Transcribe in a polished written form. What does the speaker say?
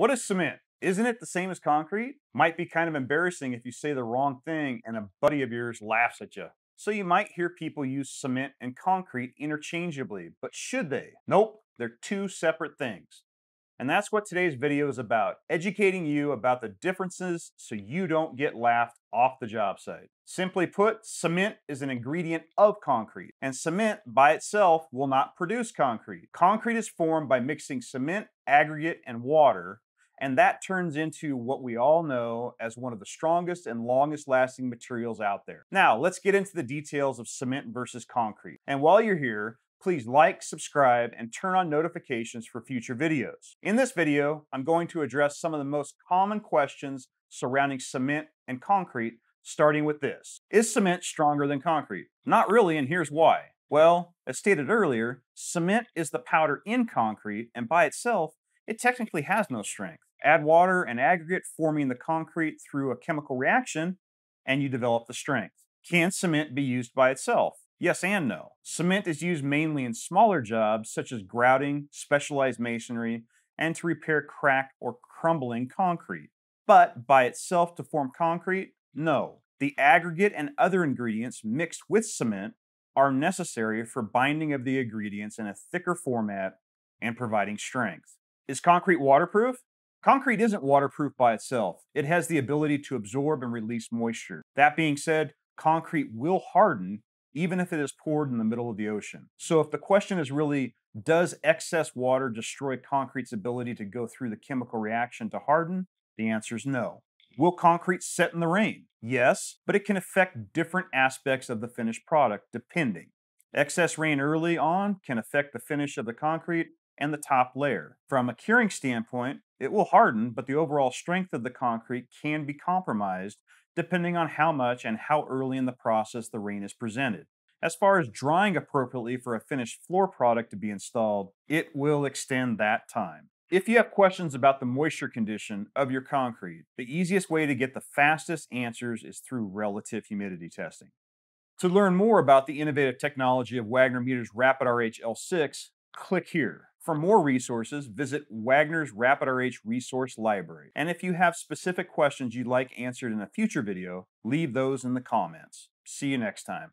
What is cement? Isn't it the same as concrete? Might be kind of embarrassing if you say the wrong thing and a buddy of yours laughs at you. So you might hear people use cement and concrete interchangeably, but should they? Nope, they're two separate things. And that's what today's video is about, educating you about the differences so you don't get laughed off the job site. Simply put, cement is an ingredient of concrete, and cement by itself will not produce concrete. Concrete is formed by mixing cement, aggregate, and water, and that turns into what we all know as one of the strongest and longest lasting materials out there. Now, let's get into the details of cement versus concrete. And while you're here, please like, subscribe, and turn on notifications for future videos. In this video, I'm going to address some of the most common questions surrounding cement and concrete, starting with this. Is cement stronger than concrete? Not really, and here's why. Well, as stated earlier, cement is the powder in concrete, and by itself, it technically has no strength. Add water and aggregate, forming the concrete through a chemical reaction, and you develop the strength. Can cement be used by itself? Yes and no. Cement is used mainly in smaller jobs such as grouting, specialized masonry, and to repair cracked or crumbling concrete. But by itself to form concrete? No. The aggregate and other ingredients mixed with cement are necessary for binding of the ingredients in a thicker format and providing strength. Is concrete waterproof? Concrete isn't waterproof by itself. It has the ability to absorb and release moisture. That being said, concrete will harden even if it is poured in the middle of the ocean. So if the question is really, does excess water destroy concrete's ability to go through the chemical reaction to harden? The answer is no. Will concrete set in the rain? Yes, but it can affect different aspects of the finished product, depending. Excess rain early on can affect the finish of the concrete and the top layer. From a curing standpoint, it will harden, but the overall strength of the concrete can be compromised depending on how much and how early in the process the rain is presented. As far as drying appropriately for a finished floor product to be installed, it will extend that time. If you have questions about the moisture condition of your concrete, the easiest way to get the fastest answers is through relative humidity testing. To learn more about the innovative technology of Wagner Meters' Rapid RH L6, click here. For more resources, visit Wagner's Rapid RH Resource Library. And if you have specific questions you'd like answered in a future video, leave those in the comments. See you next time.